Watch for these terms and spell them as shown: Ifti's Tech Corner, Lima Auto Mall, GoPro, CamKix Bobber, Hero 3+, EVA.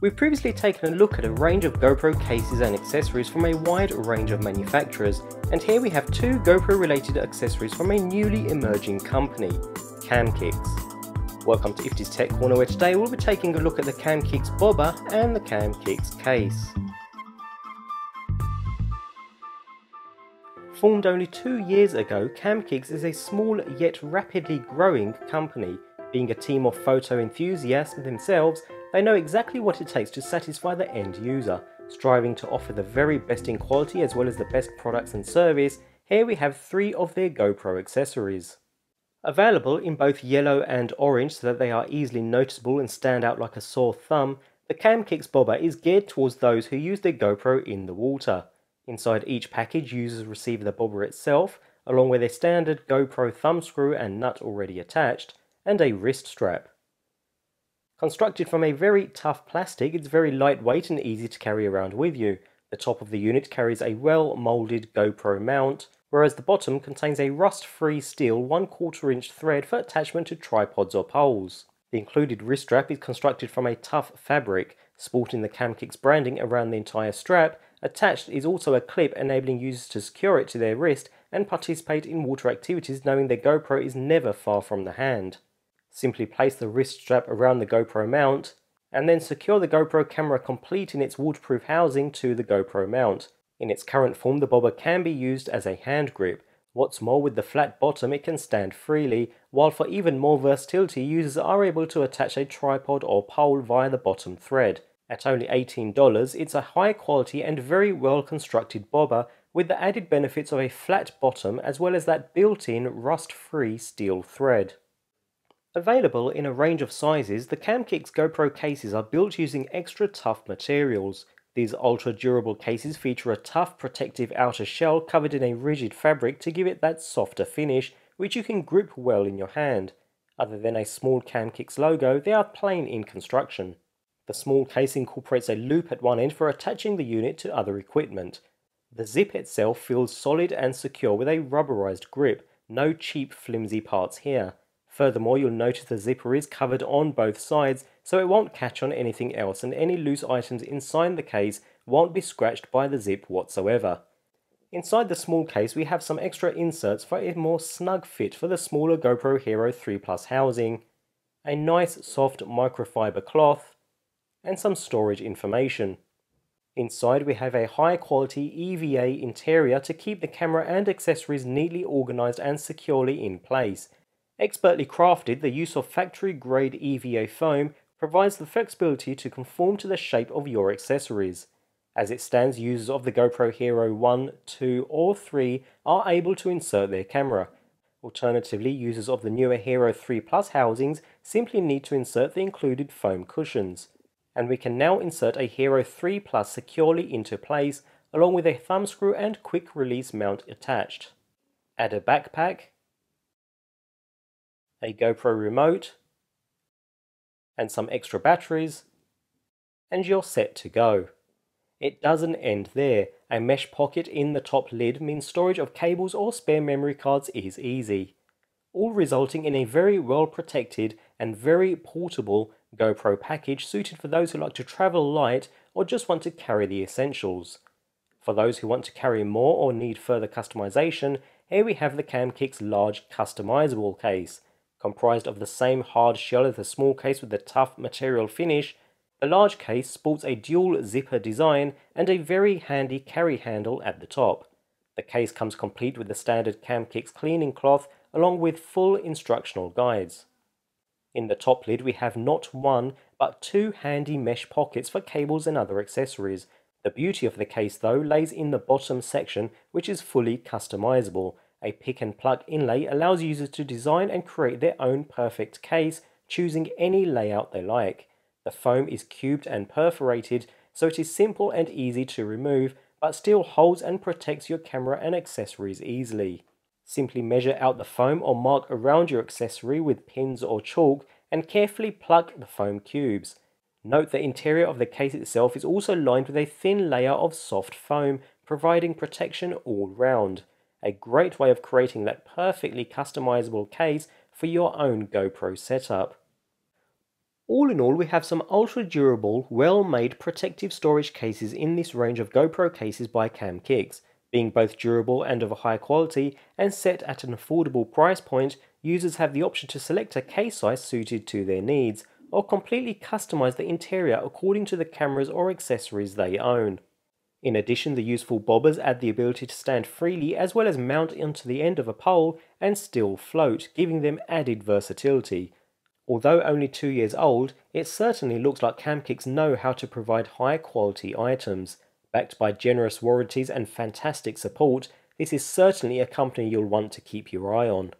We've previously taken a look at a range of GoPro cases and accessories from a wide range of manufacturers, and here we have two GoPro related accessories from a newly emerging company, CamKix. Welcome to Ifti's Tech Corner, where today we'll be taking a look at the CamKix Bobber and the CamKix case. Formed only 2 years ago, CamKix is a small yet rapidly growing company. Being a team of photo enthusiasts themselves, they know exactly what it takes to satisfy the end user. Striving to offer the very best in quality as well as the best products and service, here we have three of their GoPro accessories. Available in both yellow and orange so that they are easily noticeable and stand out like a sore thumb, the CamKix Bobber is geared towards those who use their GoPro in the water. Inside each package, users receive the bobber itself, along with a standard GoPro thumb screw and nut already attached, and a wrist strap. Constructed from a very tough plastic, it's very lightweight and easy to carry around with you. The top of the unit carries a well-moulded GoPro mount, whereas the bottom contains a rust-free steel 1/4 inch thread for attachment to tripods or poles. The included wrist strap is constructed from a tough fabric, sporting the CamKix branding around the entire strap. Attached is also a clip enabling users to secure it to their wrist and participate in water activities knowing their GoPro is never far from the hand. Simply place the wrist strap around the GoPro mount and then secure the GoPro camera complete in its waterproof housing to the GoPro mount. In its current form, the bobber can be used as a hand grip. What's more, with the flat bottom it can stand freely, while for even more versatility users are able to attach a tripod or pole via the bottom thread. At only $18, it's a high quality and very well constructed bobber with the added benefits of a flat bottom as well as that built-in rust-free steel thread. Available in a range of sizes, the CamKix GoPro cases are built using extra tough materials. These ultra durable cases feature a tough protective outer shell covered in a rigid fabric to give it that softer finish which you can grip well in your hand. Other than a small CamKix logo, they are plain in construction. The small case incorporates a loop at one end for attaching the unit to other equipment. The zip itself feels solid and secure with a rubberized grip, no cheap flimsy parts here. Furthermore, you'll notice the zipper is covered on both sides so it won't catch on anything else, and any loose items inside the case won't be scratched by the zip whatsoever. Inside the small case we have some extra inserts for a more snug fit for the smaller GoPro Hero 3 Plus housing, a nice soft microfiber cloth, and some storage information. Inside we have a high quality EVA interior to keep the camera and accessories neatly organised and securely in place. Expertly crafted, the use of factory grade EVA foam provides the flexibility to conform to the shape of your accessories. As it stands, users of the GoPro Hero 1, 2 or 3 are able to insert their camera. Alternatively, users of the newer Hero 3 Plus housings simply need to insert the included foam cushions. And we can now insert a Hero 3 Plus securely into place, along with a thumb screw and quick release mount attached. Add a backpack, a GoPro remote, and some extra batteries, and you're set to go. It doesn't end there. A mesh pocket in the top lid means storage of cables or spare memory cards is easy, all resulting in a very well protected and very portable GoPro package suited for those who like to travel light or just want to carry the essentials. For those who want to carry more or need further customization, here we have the CamKix large customizable case. Comprised of the same hard shell as the small case with the tough material finish, the large case sports a dual zipper design and a very handy carry handle at the top. The case comes complete with the standard CamKix cleaning cloth along with full instructional guides. In the top lid we have not one, but two handy mesh pockets for cables and other accessories. The beauty of the case though lays in the bottom section, which is fully customizable. A pick and plug inlay allows users to design and create their own perfect case, choosing any layout they like. The foam is cubed and perforated, so it is simple and easy to remove, but still holds and protects your camera and accessories easily. Simply measure out the foam or mark around your accessory with pins or chalk and carefully pluck the foam cubes. Note the interior of the case itself is also lined with a thin layer of soft foam, providing protection all round. A great way of creating that perfectly customizable case for your own GoPro setup. All in all, we have some ultra durable, well-made protective storage cases in this range of GoPro cases by CamKix. Being both durable and of a high quality and set at an affordable price point, users have the option to select a case size suited to their needs, or completely customize the interior according to the cameras or accessories they own. In addition, the useful bobbers add the ability to stand freely as well as mount onto the end of a pole and still float, giving them added versatility. Although only 2 years old, it certainly looks like CamKix know how to provide high quality items. Backed by generous warranties and fantastic support, this is certainly a company you'll want to keep your eye on.